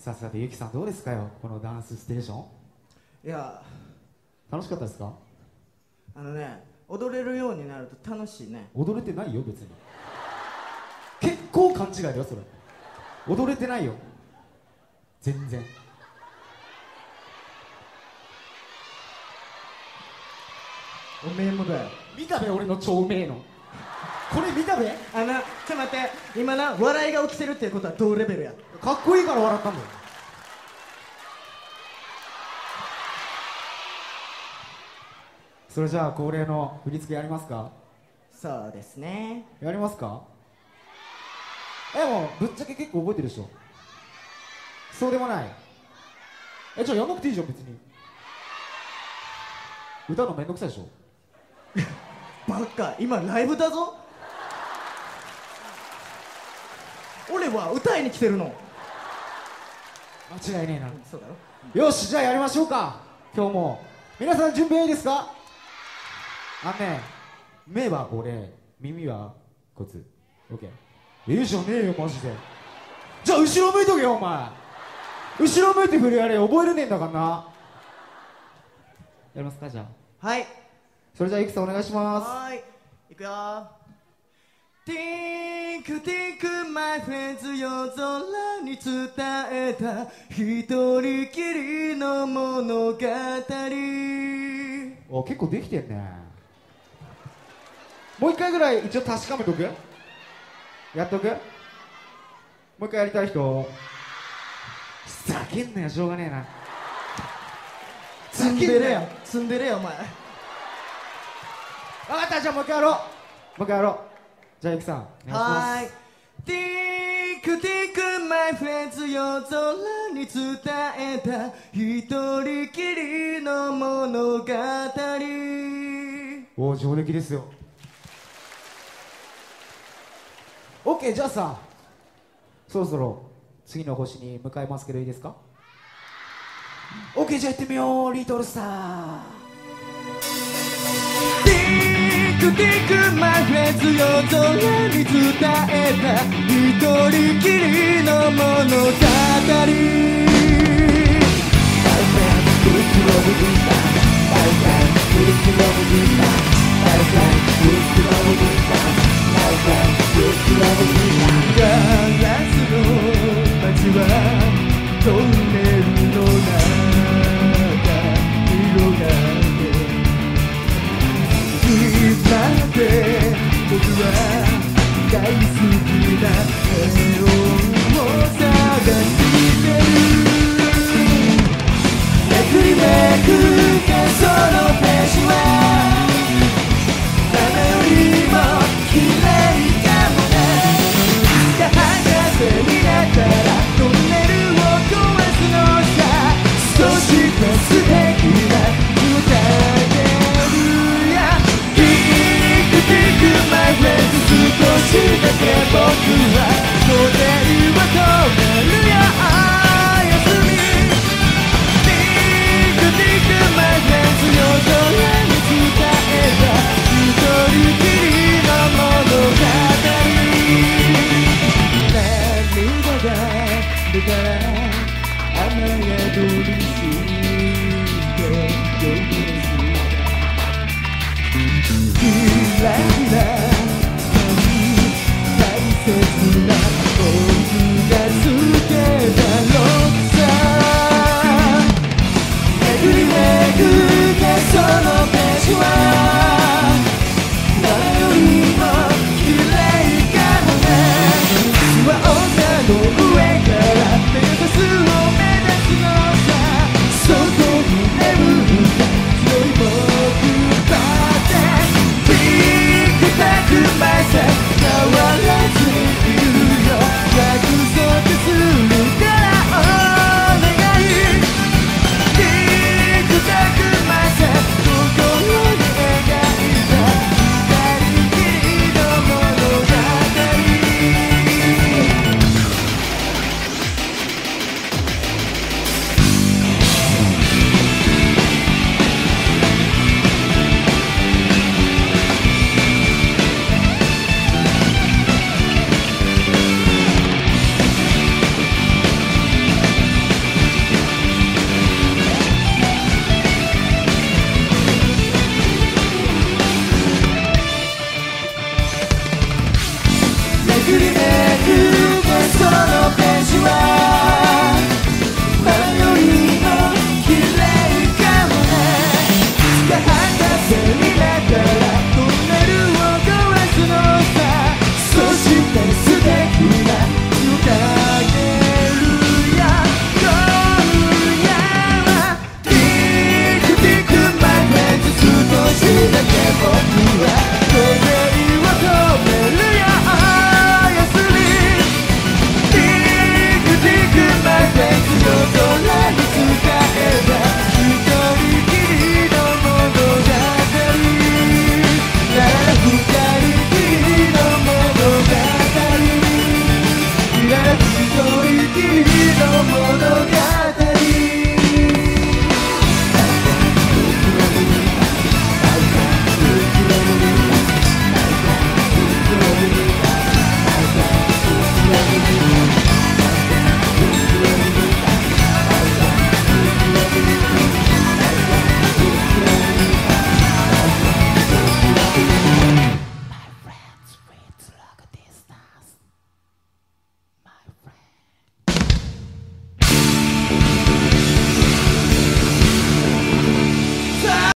さてさて、ゆきさんどうですかよ、このダンスステーション。いや、楽しかったですか？あのね、踊れるようになると楽しいね。踊れてないよ、別に。結構勘違いだよ、それ。踊れてないよ、全然。おめえもだよ。見たべ、俺の超うめえの。これ見たべ。あの、ちょっと待って、今な、笑いが起きてるっていうことは同レベルや。かっこいいから笑ったんだよ。それじゃあ恒例の振り付けやりますか？そうですね。やりますか？え、もうぶっちゃけ結構覚えてるでしょ。そうでもない。え、じゃあやんなくていいじゃん、別に。歌うのめんどくさいでしょ。バカ、今ライブだぞ。俺は歌いに来てるの。間違いねえな。そうだろ。よし、じゃあやりましょうか。今日も皆さん準備はいいですか？あのね、目は俺、耳はこつ。オッケー。いいじゃねえよ、マジで。じゃあ後ろ向いとけよ、お前。後ろ向いて振りやれ、覚えれねえんだからな。やりますか、じゃあ。はい。それじゃあゆきさんお願いします。はーい、いくよー。Think, think, my friends 夜空に伝えた一人きりの物語。お、結構できてんね。もう一回ぐらい一応確かめとく？やっとく？もう一回やりたい人。叫んなよ、しょうがねえな。積んでれや、積んでれや、お前。分かった、じゃあもう一回やろう、もう一回やろう。じゃあゆきさんお願いします。ティクティクマイフレンズ夜空に伝えた一人きりの物語。おお、上出来ですよ。 OK、 じゃあさ、そろそろ次の星に向かいますけどいいですか？オッケー、じゃあ行ってみよう、リトルスター。ティックティックマイフレンズ夜空に伝えた一人きりの物語。ガラスの街はトンネルの中「僕は大好きだった」「ネオンを探してる」「めくりめく幻想のページは誰よりも綺麗かもね」「た博士になったらトンネルを壊すのさ」「少しの素敵な」少しだけ僕はモデルを止めるよ。おやすみ。ティックティックマイフレンズ夜空に伝えた一人きりの物語。涙が出たら雨が通り過ぎて夜が過ぎた。キラキラ